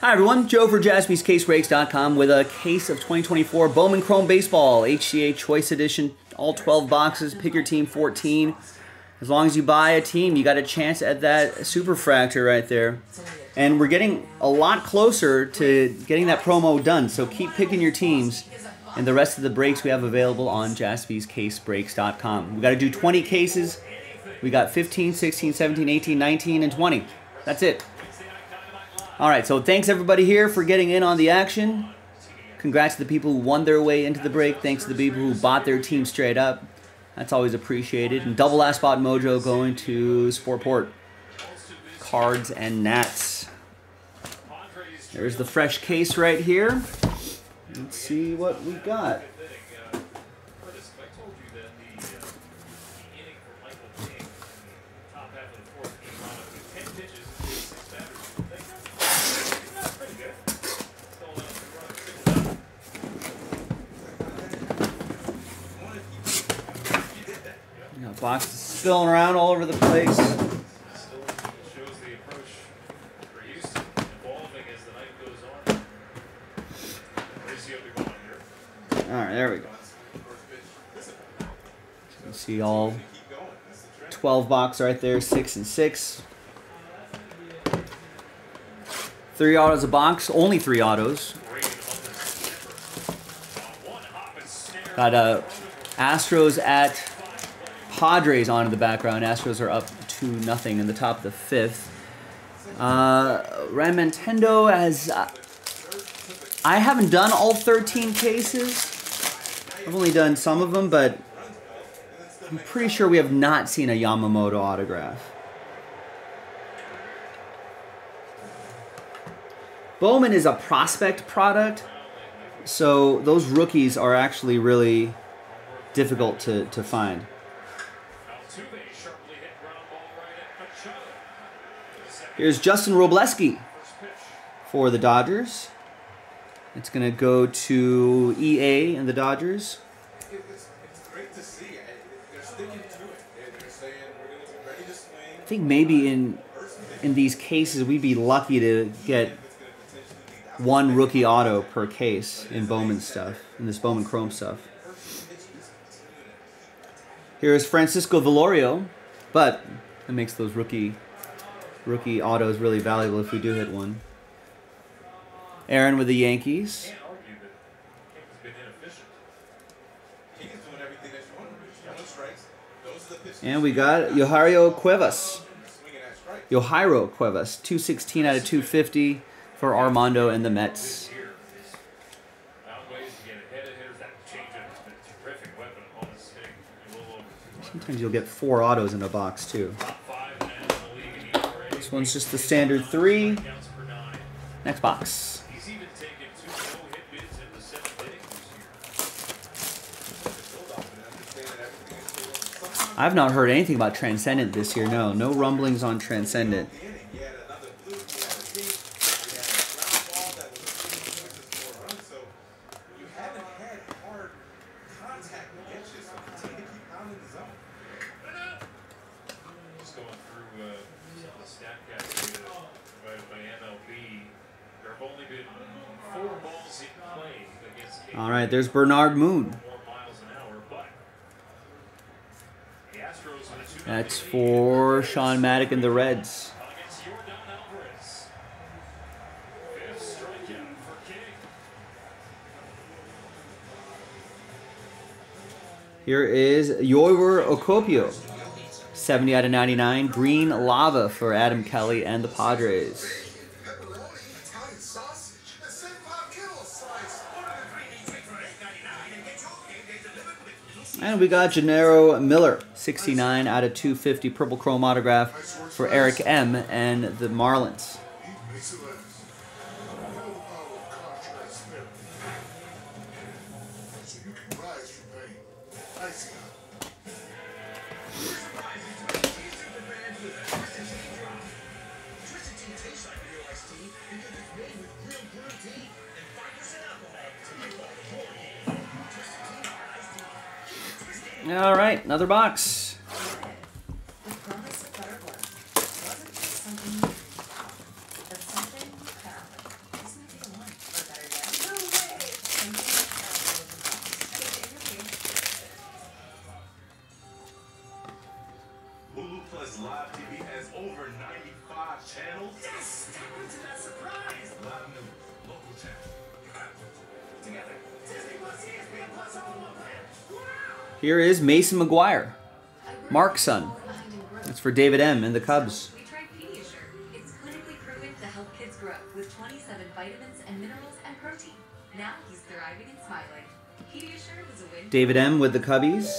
Hi everyone, Joe for JaspysCaseBreaks.com with a case of 2024 Bowman Chrome Baseball, HTA Choice Edition, all 12 boxes, pick your team 14. As long as you buy a team, you got a chance at that super fractor right there. And we're getting a lot closer to getting that promo done, so keep picking your teams. And the rest of the breaks we have available on JaspysCaseBreaks.com. We got to do 20 cases. We got 15, 16, 17, 18, 19, and 20. That's it. All right, so thanks everybody here for getting in on the action. Congrats to the people who won their way into the break. Thanks to the people who bought their team straight up. That's always appreciated. And double last spot mojo going to Sportport. Cards and Nats. There's the fresh case right here. Let's see what we got. Box is spilling around all over the place. All right, there we go. You see all 12 box right there, 6 and 6. 3 autos a box, only 3 autos. Got Astros at Padres on in the background. Astros are up 2-0 in the top of the 5th. Ramintendo has... I haven't done all 13 cases. I've only done some of them, but I'm pretty sure we have not seen a Yamamoto autograph. Bowman is a prospect product, so those rookies are actually really difficult to find. Here's Justin Robleski for the Dodgers. It's going to go to EA and the Dodgers. It's great to see. They're sticking to it. They're saying we're going to be ready to swing. I think maybe in these cases we'd be lucky to get one rookie auto per case in Bowman stuff, in this Bowman Chrome stuff. Here is Francisco Velorio, but it makes those rookie auto is really valuable if we do hit one. Aaron with the Yankees. And we got Yohairo Cuevas. 216 out of 250 for Armando and the Mets. Sometimes you'll get 4 autos in a box too. This one's just the standard 3. Next box. I've not heard anything about Transcendent this year. No rumblings on Transcendent. All right, there's Bernard Moon. That's for Sean Maddock and the Reds. Here is Yoichiro Okafio. 70 out of 99. Green Lava for Adam Kelly and the Padres. And we got Gennaro Miller, 69 out of 250, purple chrome autograph for Eric M. and the Marlins. All right, another box. Here is Mason McGuire, Markson. That's for David M. and the Cubs. We tried Pediasure. It's clinically proven to help kids grow with 27 vitamins and minerals and protein. Now he's thriving and smiling. Pediasure was a win. David M. with the Cubbies.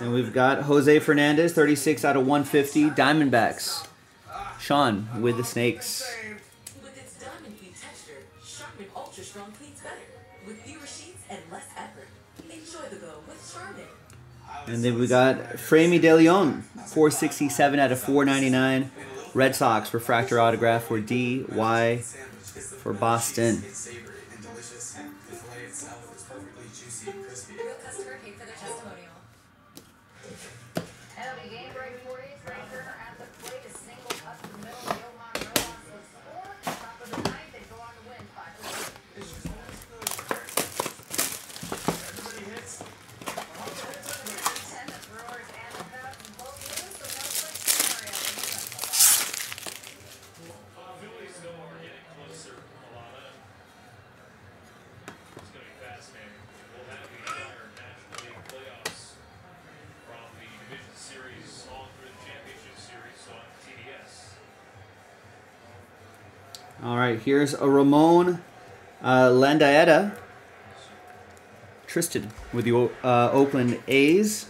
And we've got Jose Fernandez, 36 out of 150, Diamondbacks. Sean with the Snakes. With its diamond clean texture, Charmin Ultra Strong cleans better. With fewer sheets and less effort. Enjoy the go with Charmin. And then we got Framie De Leon, 467 out of 499. Red Sox refractor autograph for D.Y. for Boston. All right, here's a Ramon Landaeta, Tristan with the Oakland A's.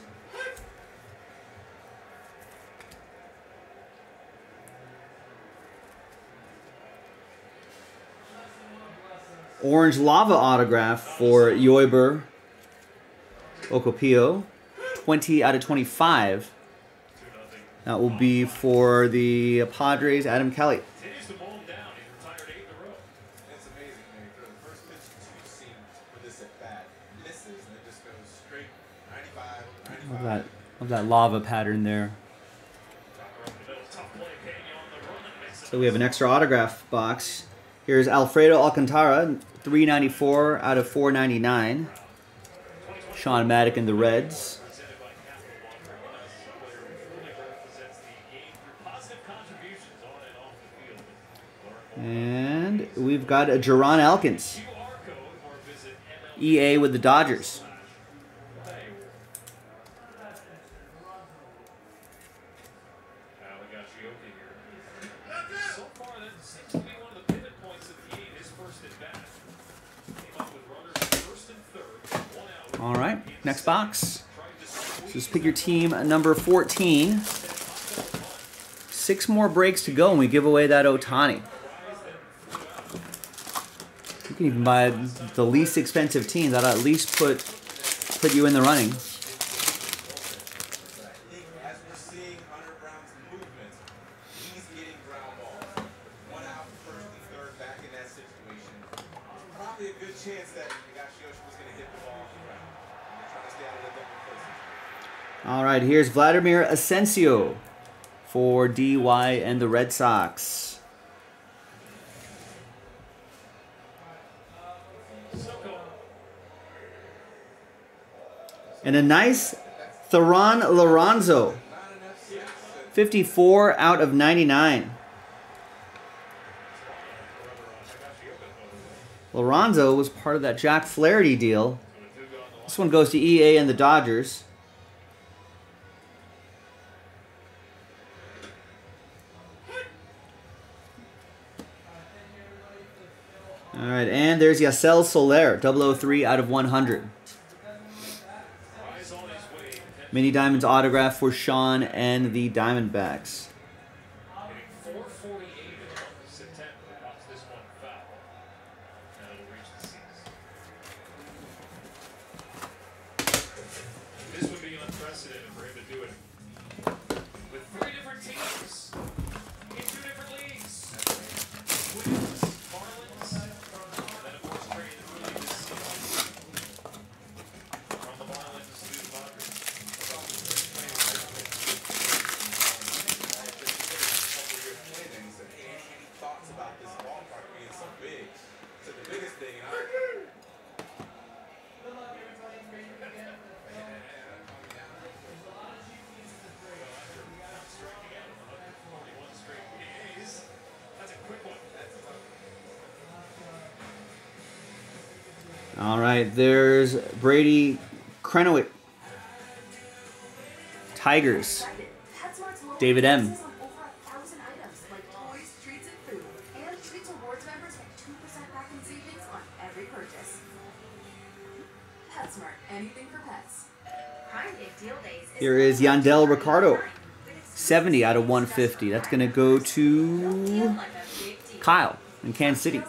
Orange Lava autograph for Yoiber Okopio, 20 out of 25. That will be for the Padres, Adam Kelly. Of that lava pattern there. So we have an extra autograph box. Here's Alfredo Alcantara, 394 out of 499. Sean Maddock and the Reds. And we've got a Jerron Elkins, EA with the Dodgers. All right, next box. So just pick your team, number 14. 6 more breaks to go, and we give away that Ohtani. You can even buy the least expensive team. That'll at least put you in the running. All right, here's Vladimir Asensio for D.Y. and the Red Sox. And a nice Theron Lorenzo, 54 out of 99. Lorenzo was part of that Jack Flaherty deal. This one goes to EA and the Dodgers. All right, and there's Yasiel Soler, 003 out of 100. Mini Diamonds autograph for Sean and the Diamondbacks. All right, there's Brady Krenowich, Tigers, David M. Here is Yandel Ricardo, 70 out of 150. That's going to go to Kyle in Kansas City.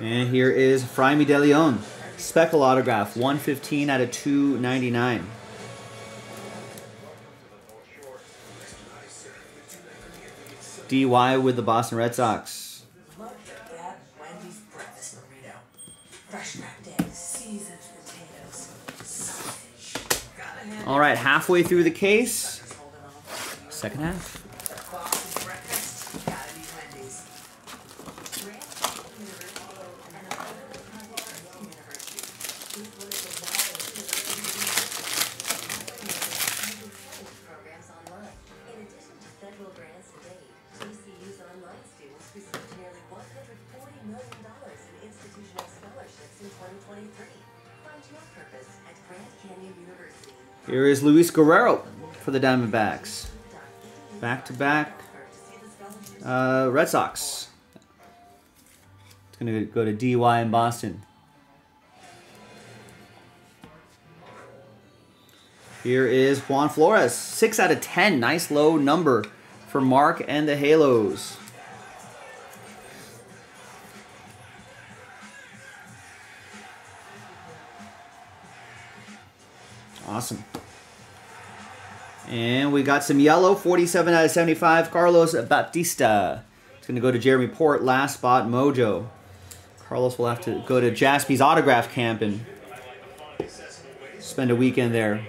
And here is Frymy De Leon, Speckle Autograph, 115 out of 299. DY with the Boston Red Sox. All right, halfway through the case. Second half. Here is Luis Guerrero for the Diamondbacks. Back-to-back Red Sox. It's going to go to DY in Boston. Here is Juan Flores. 6 out of 10. Nice low number for Mark and the Halos. Awesome. And we got some yellow, 47 out of 75, Carlos Baptista. It's going to go to Jeremy Port, last spot, Mojo. Carlos will have to go to Jaspy's autograph camp and spend a weekend there.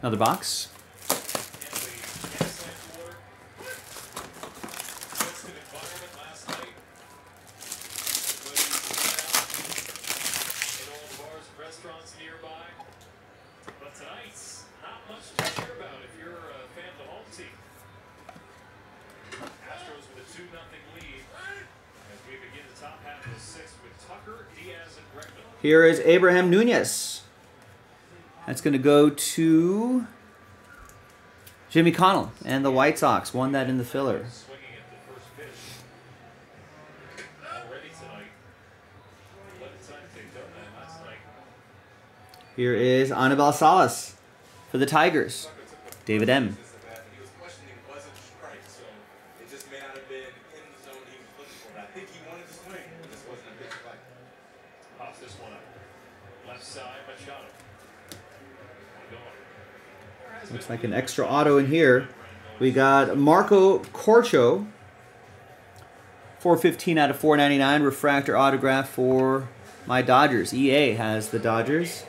Another box. Here is Abraham Nunez. That's going to go to Jimmy Connell and the White Sox. Won that in the filler. Here is Anibal Salas for the Tigers. David M. Looks like an extra auto in here. We got Marco Corcho, 415 out of 499, refractor autograph for my Dodgers. EA has the Dodgers.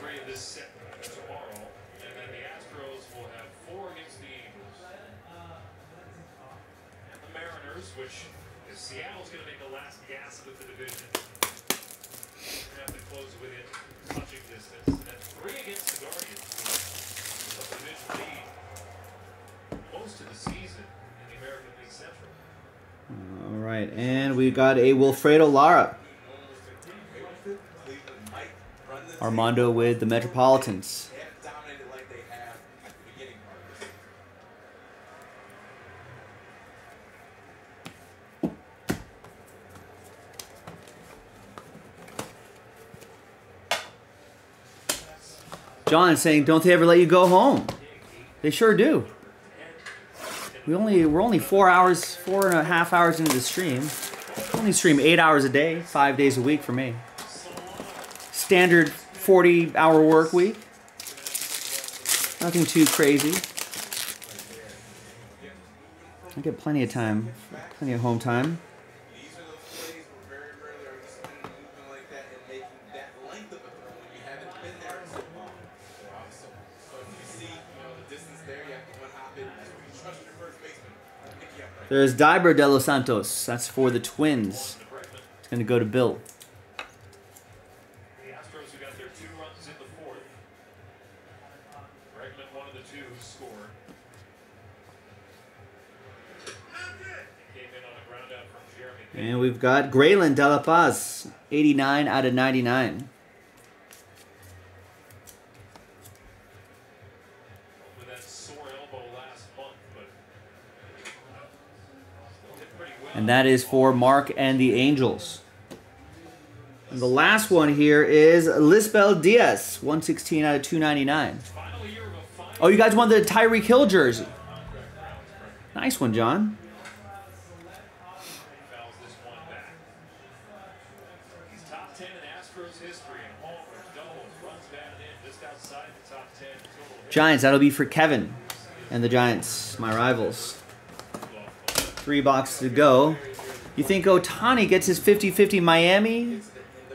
Got a Wilfredo Lara. Armando with the Metropolitans. John saying, don't they ever let you go home? They sure do. We're only 4.5 hours into the stream. Only stream 8 hours a day, 5 days a week for me. Standard 40-hour work week. Nothing too crazy. I get plenty of time, plenty of home time. There's Diber De Los Santos. That's for the Twins. It's going to go to Bill. The Astros, who got their 2 runs in the 4th. Bregman, 1 of the 2, scored. Came in on a ground out from Jeremy. And we've got Graylin De La Paz, 89 out of 99. And that is for Mark and the Angels. And the last one here is Lisbel Diaz, 116 out of 299. Oh, you guys won the Tyreek Hill jersey. Nice one, John. Giants, that'll be for Kevin and the Giants, my rivals. 3 boxes to go. You think Ohtani gets his 50-50 Miami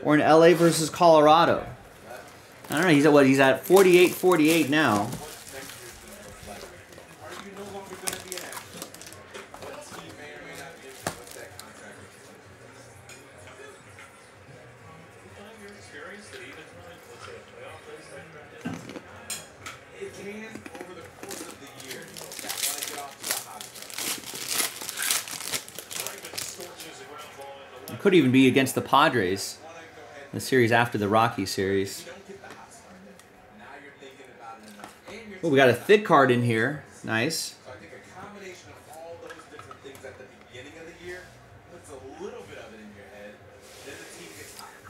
or an LA versus Colorado? I don't know. He's at what? He's at 48-48 now. Could even be against the Padres, the series after the Rocky series. Oh, we got a thick card in here. Nice.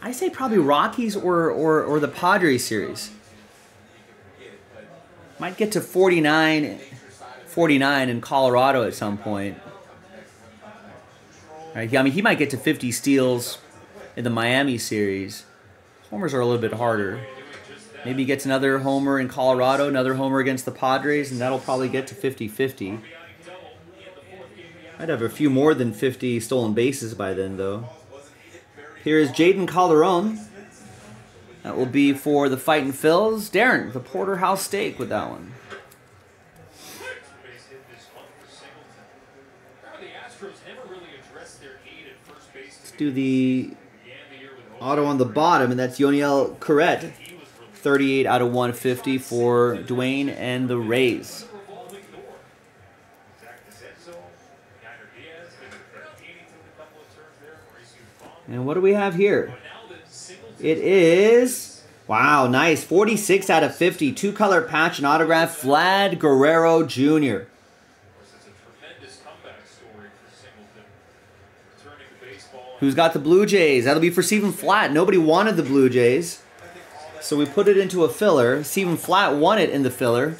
I say probably Rockies or the Padres series. Might get to 49 in Colorado at some point. Right. I mean, he might get to 50 steals in the Miami series. Homers are a little bit harder. Maybe he gets another homer in Colorado, another homer against the Padres, and that'll probably get to 50-50. I'd have a few more than 50 stolen bases by then, though. Here is Jaden Calderon. That will be for the Fightin' Phils. Darren, the Porterhouse Steak with that one. Do the auto on the bottom, and that's Yoniel Corret, 38 out of 150 for Dwayne and the Rays. And what do we have here? It is, wow, nice, 46 out of 50, 2-color patch and autograph, Vlad Guerrero Jr. Who's got the Blue Jays? That'll be for Stephen Flatt. Nobody wanted the Blue Jays, so we put it into a filler. Stephen Flatt won it in the filler.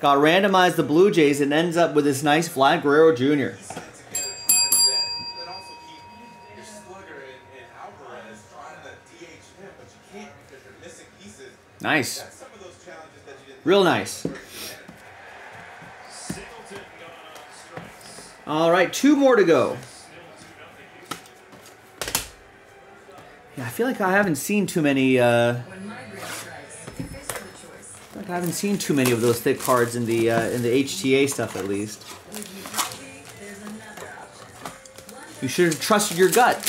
Got randomized the Blue Jays and ends up with this nice Vlad Guerrero Jr. Nice. Real nice. All right, 2 more to go. Yeah, I feel like I haven't seen too many. I haven't seen too many of those thick cards in the HTA stuff, at least. You should have trusted your gut.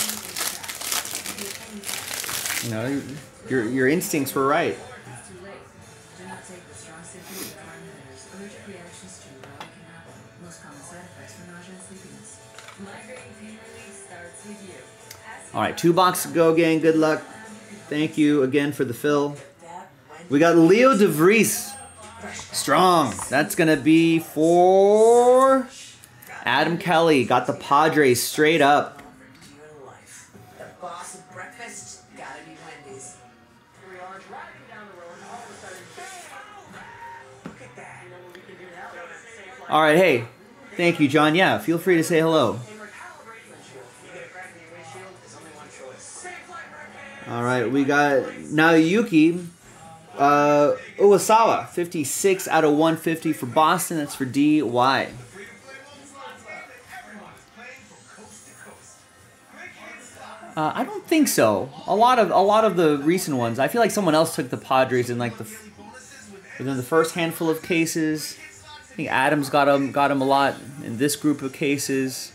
You know, your instincts were right. All right, 2 boxes to go, gang. Good luck. Thank you again for the fill. We got Leo DeVries. Strong. That's going to be for Adam Kelly. Got the Padres straight up. All right, hey. Thank you, John. Yeah, feel free to say hello. All right, we got Naoyuki Uesawa, 56 out of 150 for Boston. That's for D.Y. I don't think so. A lot of the recent ones. I feel like someone else took the Padres in like within the first handful of cases. I think Adams got him a lot in this group of cases.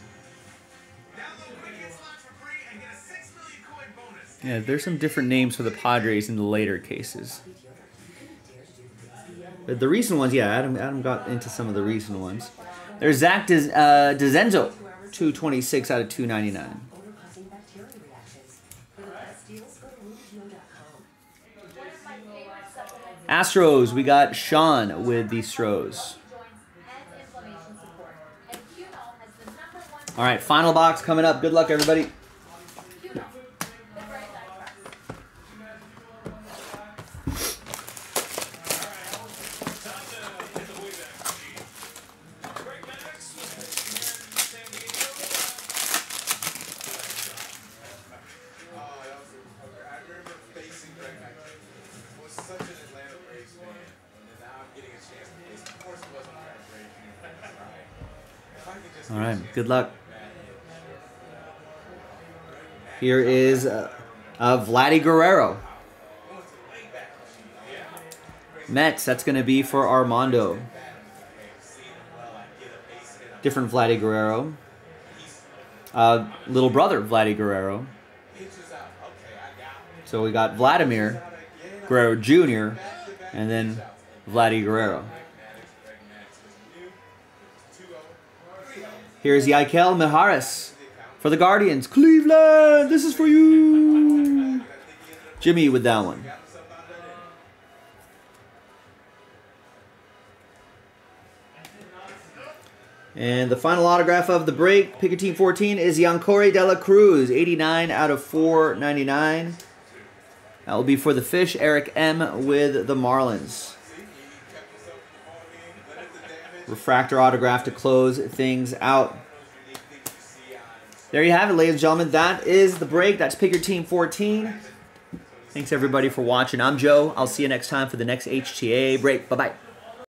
Yeah, there's some different names for the Padres in the later cases. But the recent ones, yeah, Adam got into some of the recent ones. There's Zach DiZenzo, 226 out of 299. Astros, we got Sean with the Stros. All right, final box coming up. Good luck, everybody. All right, good luck. Here is Vladimir Guerrero. Mets, that's going to be for Armando. Different Vladimir Guerrero. Little brother Vladimir Guerrero. So we got Vladimir Guerrero Jr. and then Vladimir Guerrero. Here's Yaikel Mijares for the Guardians. Cleveland, this is for you. Jimmy with that one. And the final autograph of the break, pick a team 14, is Yancore de la Cruz, 89 out of 499. That will be for the Fish, Eric M. with the Marlins. Refractor autograph to close things out. There you have it, ladies and gentlemen. That is the break. That's Pick Your Team 14. Thanks, everybody, for watching. I'm Joe. I'll see you next time for the next HTA break. Bye-bye.